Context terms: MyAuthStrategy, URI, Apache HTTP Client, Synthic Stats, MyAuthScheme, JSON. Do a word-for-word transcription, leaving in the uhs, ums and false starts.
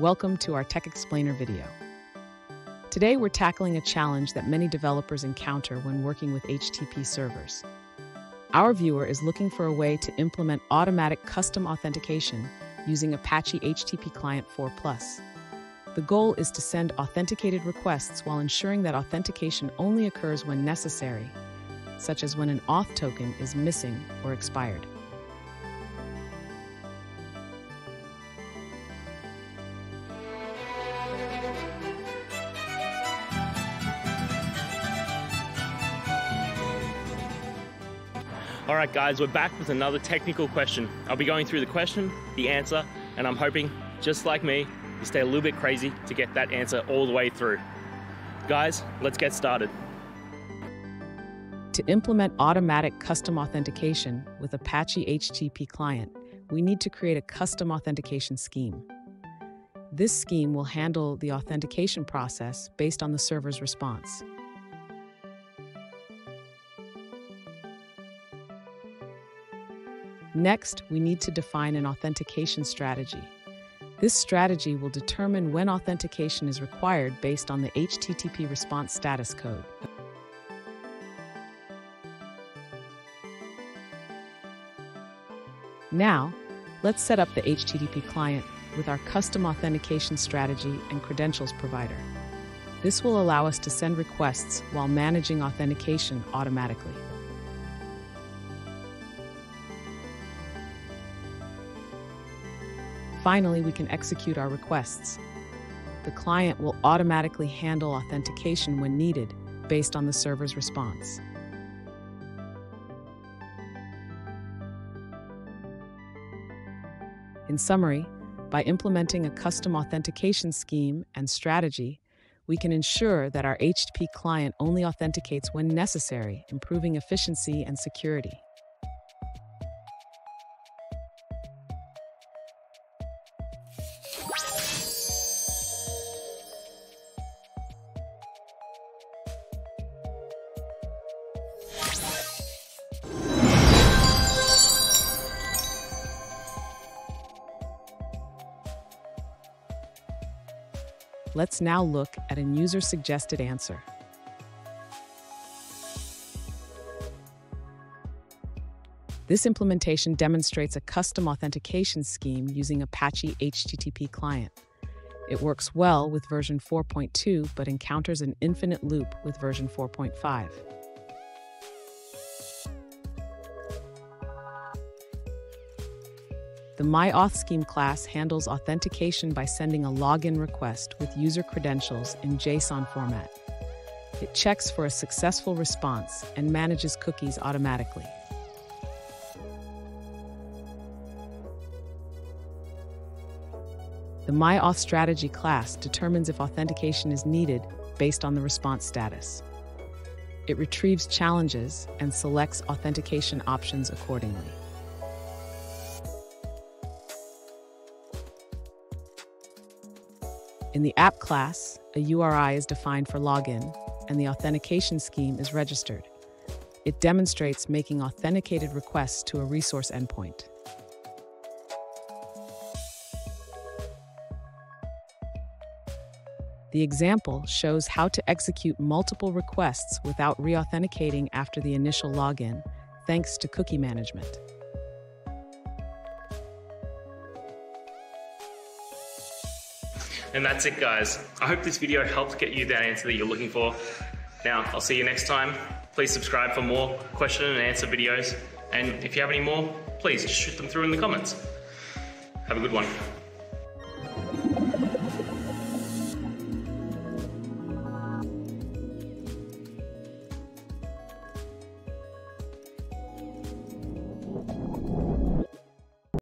Welcome to our Tech Explainer video. Today we're tackling a challenge that many developers encounter when working with H T T P servers. Our viewer is looking for a way to implement automatic custom authentication using Apache H T T P Client four plus. The goal is to send authenticated requests while ensuring that authentication only occurs when necessary, such as when an auth token is missing or expired. All right, guys, we're back with another technical question. I'll be going through the question, the answer, and I'm hoping, just like me, you stay a little bit crazy to get that answer all the way through. Guys, let's get started. To implement automatic custom authentication with Apache H T T P Client, we need to create a custom authentication scheme. This scheme will handle the authentication process based on the server's response. Next, we need to define an authentication strategy. This strategy will determine when authentication is required based on the H T T P response status code. Now, let's set up the H T T P client with our custom authentication strategy and credentials provider. This will allow us to send requests while managing authentication automatically. Finally, we can execute our requests. The client will automatically handle authentication when needed, based on the server's response. In summary, by implementing a custom authentication scheme and strategy, we can ensure that our H T T P client only authenticates when necessary, improving efficiency and security. Let's now look at a user-suggested answer. This implementation demonstrates a custom authentication scheme using Apache H T T P Client. It works well with version four point two, but encounters an infinite loop with version four point five. The MyAuthScheme class handles authentication by sending a login request with user credentials in JSON format. It checks for a successful response and manages cookies automatically. The MyAuthStrategy class determines if authentication is needed based on the response status. It retrieves challenges and selects authentication options accordingly. In the app class, a U R I is defined for login, and the authentication scheme is registered. It demonstrates making authenticated requests to a resource endpoint. The example shows how to execute multiple requests without re-authenticating after the initial login, thanks to cookie management. And that's it, guys. I hope this video helped get you that answer that you're looking for. Now, I'll see you next time. Please subscribe for more question and answer videos. And if you have any more, please shoot them through in the comments. Have a good one.